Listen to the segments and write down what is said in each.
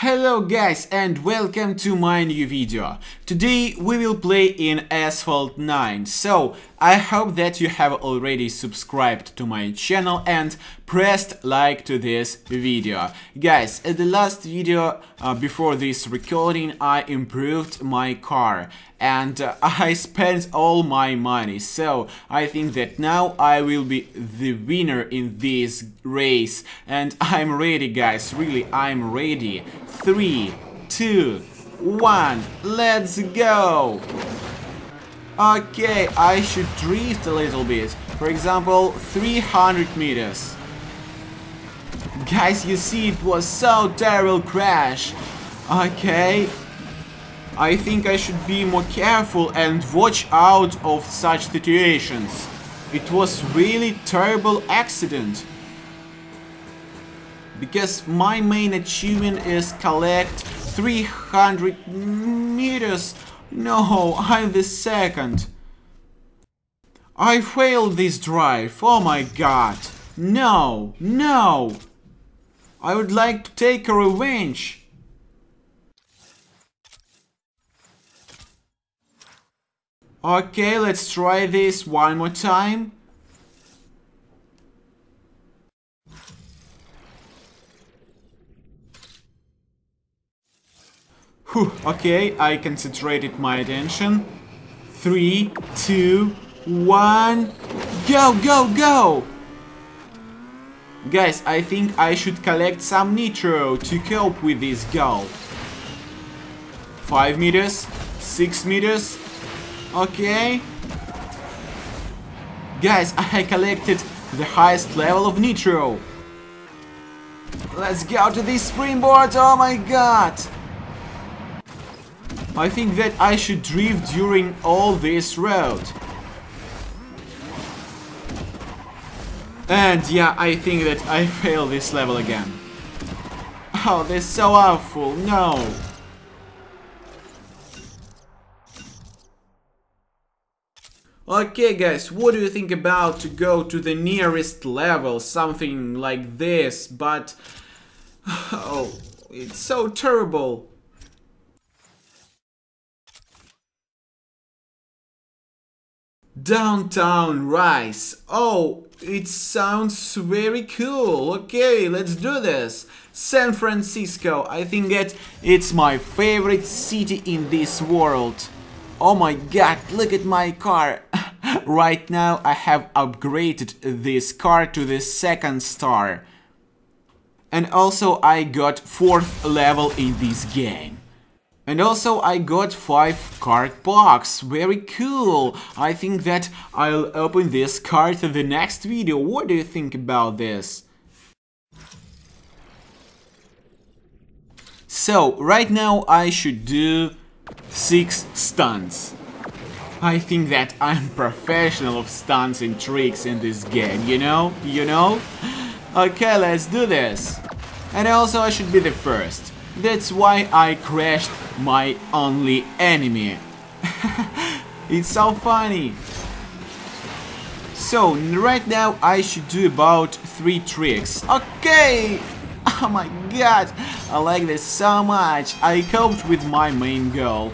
Hello guys and welcome to my new video. Today we will play in Asphalt 9, so I hope that you have already subscribed to my channel and pressed like to this video. Guys, at the last video before this recording I improved my car and I spent all my money, so I think that now I will be the winner in this race and I'm ready guys, really I'm ready. 3, 2, 1, let's go! Okay, I should drift a little bit, for example 300 meters. Guys, you see it was so terrible crash. Okay, I think I should be more careful and watch out of such situations. It was really terrible accident. Because my main achievement is collect 300 meters. No, I'm the second. I failed this drive. Oh my god. No, no. I would like to take a revenge. Okay, let's try this one more time. Okay, I concentrated my attention. 3, 2, 1, go, go, go! Guys, I think I should collect some nitro to cope with this goal. 5 meters, 6 meters, okay. Guys, I collected the highest level of nitro. Let's go to this springboard, oh my god! I think that I should drift during all this road. And yeah, I think that I fail this level again. Oh, this is so awful, no! Okay guys, what do you think about to go to the nearest level, something like this, but... oh, it's so terrible! Downtown Rise. Oh, it sounds very cool. Okay, let's do this. San Francisco. I think that it's my favorite city in this world. Oh my god, look at my car. Right now I have upgraded this car to the second star. And also I got 4th level in this game. And also I got 5 card box, very cool! I think that I'll open this card in the next video, what do you think about this? So, right now I should do 6 stunts. I think that I'm professional of stunts and tricks in this game, you know? Okay, let's do this! And also I should be the first. That's why I crashed my only enemy. It's so funny. So, right now I should do about 3 tricks. Okay! Oh my god! I like this so much. I coped with my main goal.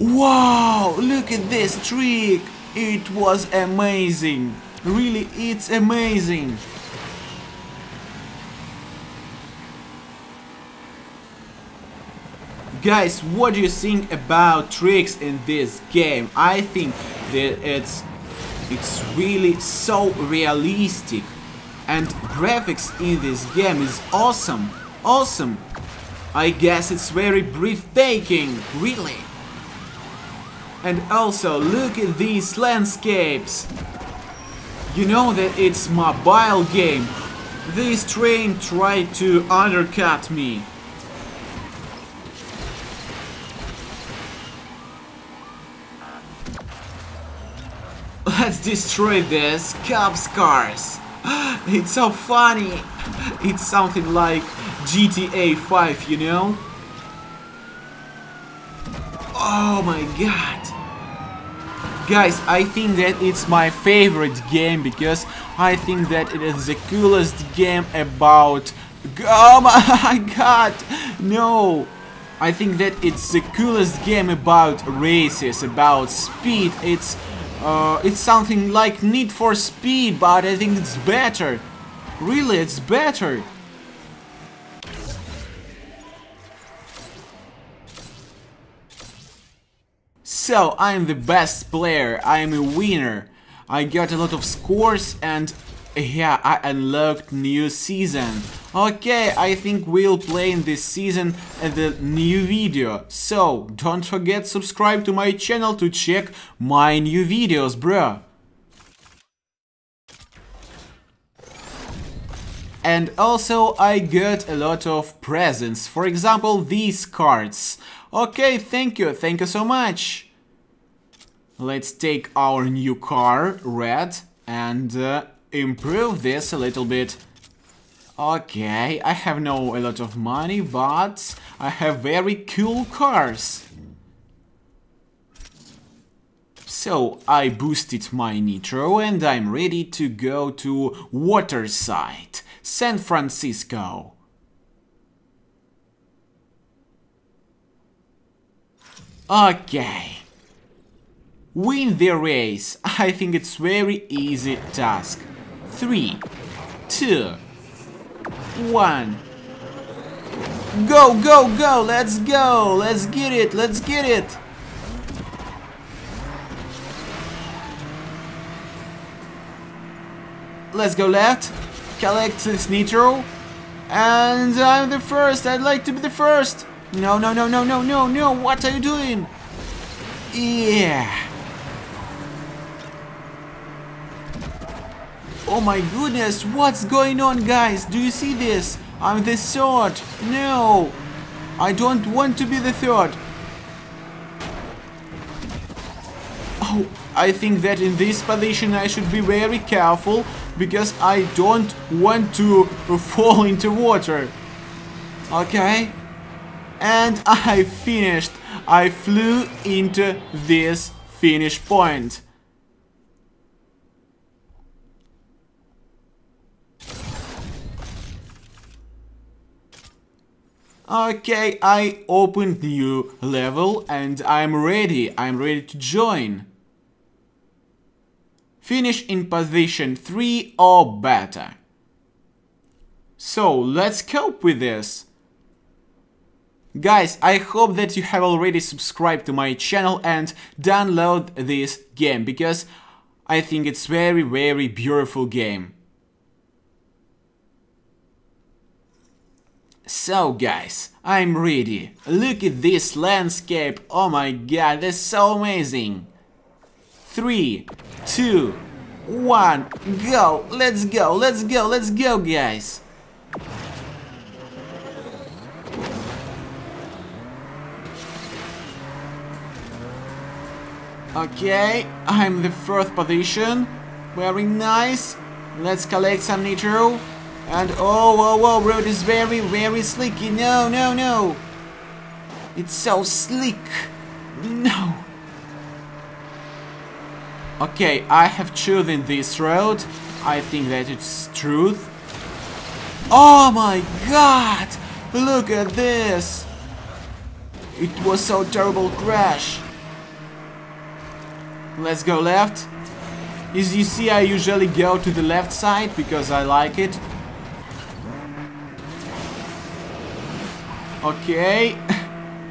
Wow! Look at this trick! It was amazing. Really, it's amazing. Guys, what do you think about tricks in this game? I think that it's really so realistic and graphics in this game is awesome, awesome. I guess it's very breathtaking, really. And also look at these landscapes. You know that it's mobile game. This train tried to undercut me. Let's destroy this cops cars. It's so funny. It's something like GTA 5, you know? Oh my god. Guys, I think that it's my favorite game because I think that it is the coolest game about Oh my god! No! I think that it's the coolest game about races, about speed. It's something like Need for Speed, but I think it's better. Really, it's better. So, I'm the best player, I'm a winner. I got a lot of scores and yeah, I unlocked new season. Okay, I think we'll play in this season at the new video. So, don't forget subscribe to my channel to check my new videos, bruh. And also I got a lot of presents, for example, these cards. Okay, thank you so much. Let's take our new car, red, and improve this a little bit. Okay, I have no a lot of money, but I have very cool cars. So, I boosted my nitro and I'm ready to go to Waterside, San Francisco. Okay. Win the race. I think it's very easy task. 3, 2, 1. Go, go, go! Let's go! Let's get it! Let's get it! Let's go left, collect this nitro, and I'm the first! I'd like to be the first! No, no, no, no, no, no, no! What are you doing? Yeah! Oh my goodness, what's going on, guys? Do you see this? I'm the third. No, I don't want to be the third. Oh, I think that in this position I should be very careful because I don't want to fall into water. Okay, and I finished. I flew into this finish point. Okay, I opened new level and I'm ready to join. Finish in position 3 or better. So, let's cope with this. Guys, I hope that you have already subscribed to my channel and download this game, because I think it's very beautiful game. So guys, I'm ready. Look at this landscape. Oh my god, that's so amazing. 3, 2, 1, go. Let's go, let's go, let's go, guys. Okay, I'm the fourth position. Very nice. Let's collect some nitro. And oh, road is very slicky. No, no, no. It's so slick. No. Okay, I have chosen this road. I think that it's truth. Oh my god! Look at this. It was so terrible crash. Let's go left. As you see, I usually go to the left side because I like it. Okay,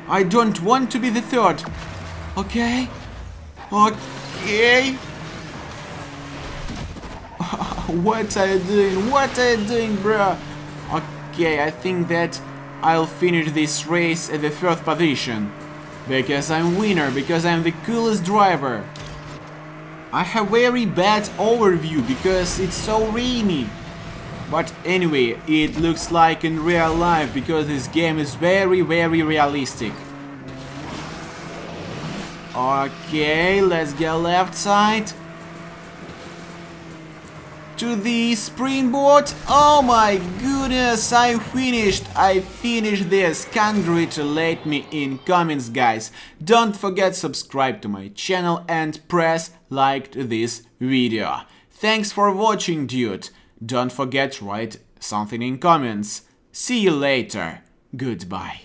I don't want to be the third. Okay, okay. What are you doing? What are you doing, bruh? Okay, I think that I'll finish this race at the third position. Because I'm winner, because I'm the coolest driver. I have very bad overview because it's so rainy. But anyway, it looks like in real life, because this game is very realistic. Okay, let's go left side. To the springboard. Oh my goodness, I finished this. Congratulate me in comments, guys. Don't forget subscribe to my channel and press like to this video. Thanks for watching, dude. Don't forget to write something in comments. See you later. Goodbye.